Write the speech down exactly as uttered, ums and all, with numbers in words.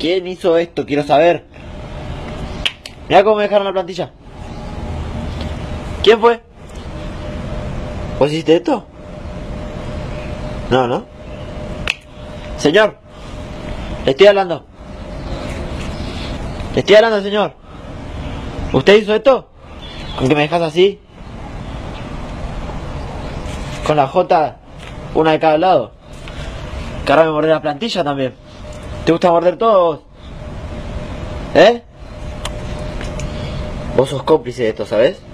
¿Quién hizo esto? Quiero saber. Mirá cómo me dejaron la plantilla. ¿Quién fue? ¿Vos hiciste esto? No, ¿no? Señor, le estoy hablando. Le estoy hablando, señor. ¿Usted hizo esto? Aunque me dejas así. Con la J, una de cada lado. Que ahora me mordé la plantilla también. ¿Te gusta morder todo vos? ¿Eh? Vos sos cómplice de esto, ¿sabes?